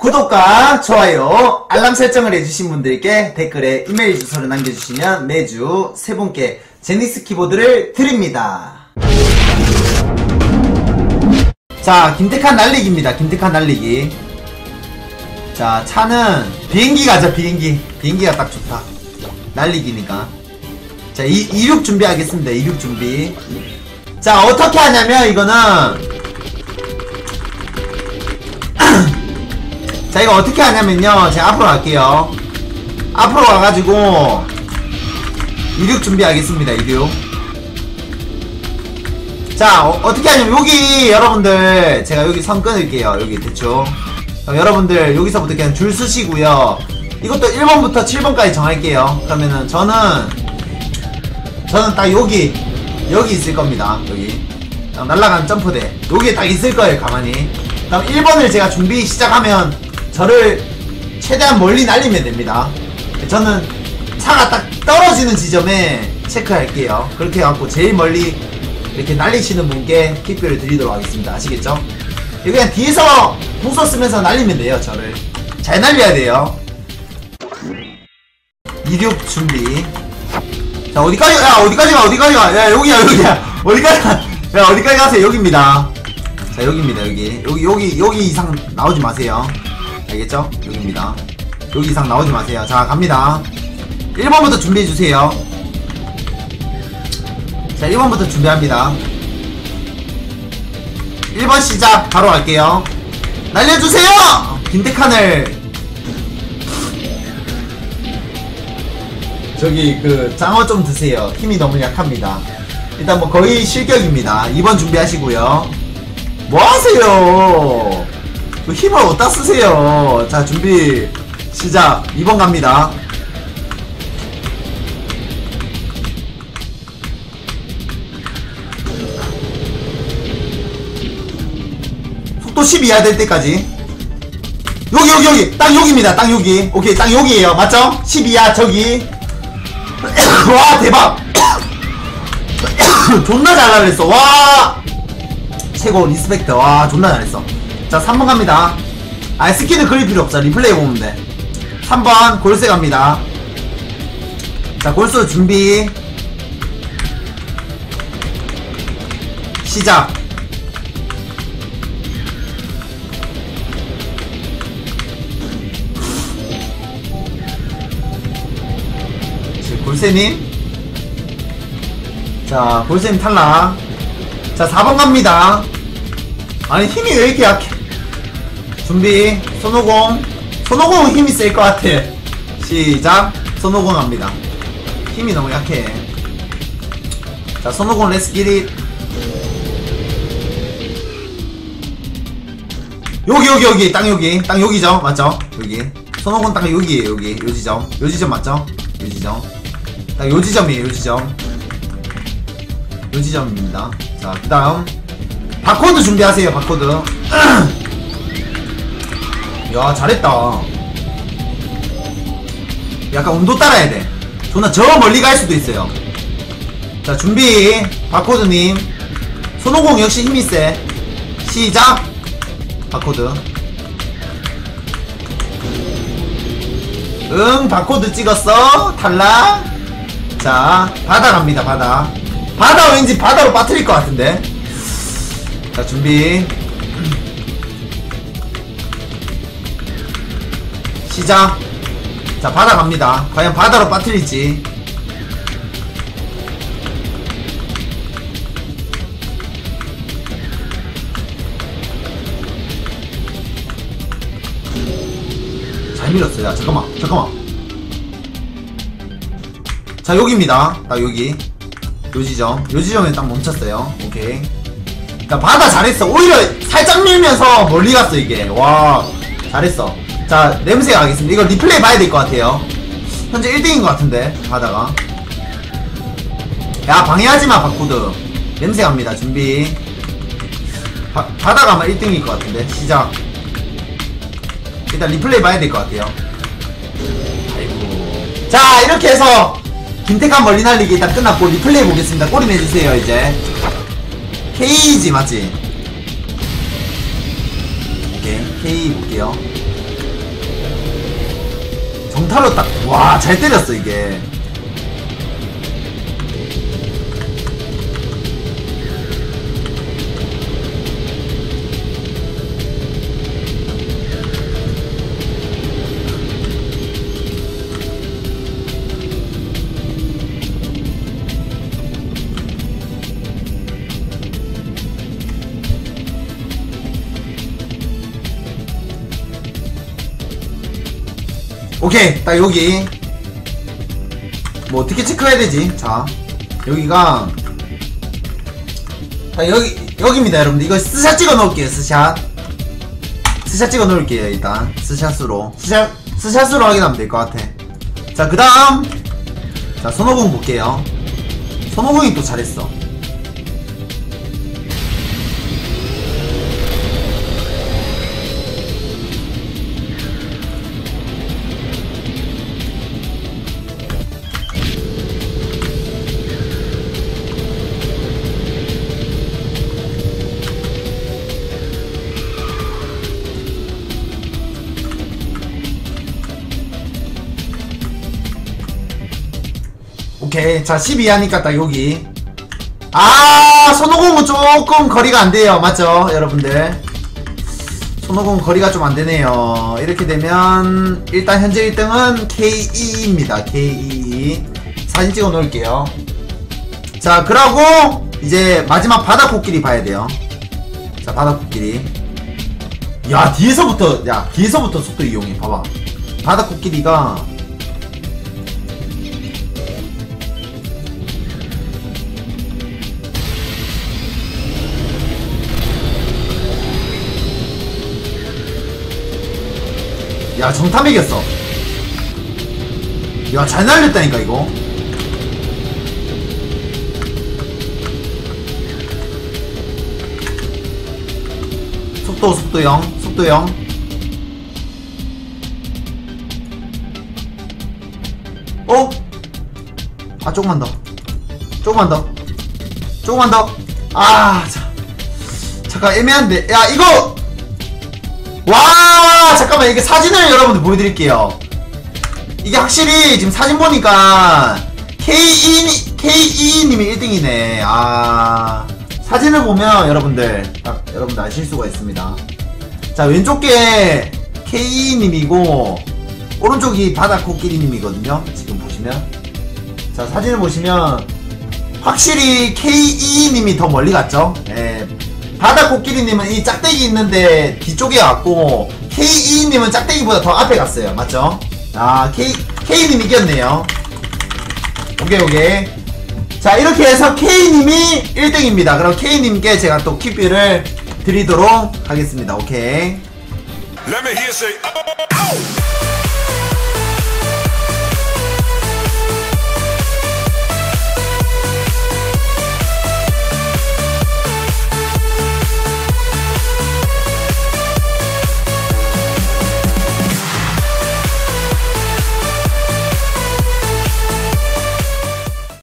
구독과 좋아요, 알람 설정을 해주신 분들께 댓글에 이메일 주소를 남겨주시면 매주 3분께 제닉스 키보드를 드립니다. 자, 김택환 날리기입니다. 김택환 날리기. 자, 차는 비행기 가자. 비행기가 딱 좋다. 날리기니까. 자, 이륙 준비하겠습니다. 이륙 준비. 자, 어떻게 하냐면 이거는 자, 이거 어떻게 하냐면요, 제가 앞으로 갈게요. 앞으로 와가지고 이륙 준비하겠습니다. 이륙. 자, 어떻게 하냐면 여기 여러분들, 제가 여기 선 끊을게요. 여기 대충. 그럼 여러분들 여기서부터 그냥 줄 서시고요. 이것도 1번부터 7번까지 정할게요. 그러면은 저는 딱 여기 있을 겁니다. 여기 날아가는 점프대 여기에 딱 있을 거예요. 가만히. 그럼 1번을 제가 준비 시작하면 저를 최대한 멀리 날리면 됩니다. 저는 차가 딱 떨어지는 지점에 체크할게요. 그렇게 해갖고 제일 멀리 이렇게 날리시는 분께 킥표를 드리도록 하겠습니다. 아시겠죠? 그냥 뒤에서 풍선 쓰면서 날리면 돼요. 저를 잘 날려야 돼요. 이륙 준비. 자, 어디까지 가. 야, 여기야. 어디까지 가세요. 여기입니다. 자, 여기입니다. 여기 이상 나오지 마세요. 알겠죠? 여기입니다. 여기 이상 나오지 마세요. 자, 갑니다. 1번부터 준비해주세요. 자, 1번부터 준비합니다. 1번 시작! 바로 갈게요. 날려주세요! 김택환을 저기 장어 좀 드세요. 힘이 너무 약합니다. 일단 뭐 거의 실격입니다. 2번 준비하시고요. 뭐하세요? 힘을 어디다 쓰세요? 자, 준비 시작. 2번 갑니다. 속도 10 이하 될 때까지. 여기 딱 여기입니다. 딱 여기. 오케이, 딱 여기에요. 맞죠? 10 이하 저기. 와, 대박. 존나 잘하랬어. 와, 최고. 리스펙트. 와, 존나 잘했어. 자, 3번 갑니다. 아, 스킨은 그릴 필요 없어. 리플레이 보면 돼. 3번 골세 갑니다. 자, 골수 준비 시작. 골세님, 자, 골세님 탈락. 자, 4번 갑니다. 아니, 힘이 왜 이렇게 약해. 준비. 손오공 힘이 셀 것 같아. 시작. 손오공 갑니다. 힘이 너무 약해. 자, 손오공 렛츠 기릿. 여기 딱 여기죠 맞죠? 여기 손오공 딱 여기에요. 여기 요 지점 맞죠? 요 지점입니다. 자, 그 다음 바코드 준비하세요. 바코드. 야, 잘했다. 약간 온도 따라야 돼. 존나 저 멀리 갈 수도 있어요. 자, 준비. 바코드님. 손오공 역시 힘이 세. 시작. 바코드. 응, 바코드 찍었어. 탈락. 자, 바다 갑니다. 바다 왠지 바다로 빠뜨릴 것 같은데. 자, 준비. 시작. 자, 바다 갑니다. 과연 바다로 빠뜨릴지. 잘 밀었어요. 야, 잠깐만. 자, 여기입니다. 딱 여기. 요 지점에 딱 멈췄어요. 오케이. 자, 바다 잘했어. 오히려 살짝 밀면서 멀리 갔어, 이게. 와, 잘했어. 자, 냄새 가겠습니다. 이거 리플레이 봐야 될 것 같아요. 현재 1등인 것 같은데, 바다가. 야, 방해하지마, 바코드. 냄새 갑니다. 준비. 바다가 아마 1등일 것 같은데. 시작. 일단 리플레이 봐야 될 것 같아요. 아이고. 자, 이렇게 해서 김택환 멀리 날리기 일단 끝났고, 리플레이 보겠습니다. 꼬리 내주세요, 이제. KG 맞지? 오케이, K 볼게요. 강타로 딱, 와, 잘 때렸어, 이게. 오케이, 딱 여기 뭐 어떻게 체크해야 되지? 자, 여기가 딱 여기입니다 여러분들. 이거 스샷 찍어 넣을게요. 스샷 찍어 넣을게요. 일단 스샷으로 확인하면 될 것 같아. 자, 그 다음, 자, 손오공 볼게요. 손오공이 또 잘했어. 오케이, 자, 12 하니까 딱 여기. 아, 손오공은 조금 거리가 안 돼요. 맞죠, 여러분들? 손오공 거리가 좀 안 되네요. 이렇게 되면 일단 현재 1등은 KE입니다. KE. 사진 찍어 놓을게요. 자, 그러고 이제 마지막 바다코끼리 봐야 돼요. 자, 바다코끼리. 야, 뒤에서부터 속도 이용해. 봐봐. 바다코끼리가 야, 정탐이겼어. 야, 잘 날렸다니까 이거. 속도 0. 어? 아, 조금만 더. 아, 자, 잠깐 애매한데. 야, 이거. 와, 잠깐만, 이게 사진을 여러분들 보여드릴게요. 이게 확실히 지금 사진 보니까 KE님이 1등이네. 아, 사진을 보면 여러분들 딱 여러분들 아실 수가 있습니다. 자, 왼쪽에 KE님이고 오른쪽이 바다코끼리님이거든요. 지금 보시면, 자, 사진을 보시면 확실히 KE님이 더 멀리 갔죠. 예. 바다코끼리님은 이 짝대기 있는데 뒤쪽에 왔고, KE님은 짝대기보다 더 앞에 갔어요. 맞죠? 아, K님 이겼네요. 오케이. 자, 이렇게 해서 K님이 1등입니다. 그럼 K님께 제가 또 퀴비를 드리도록 하겠습니다. 오케이.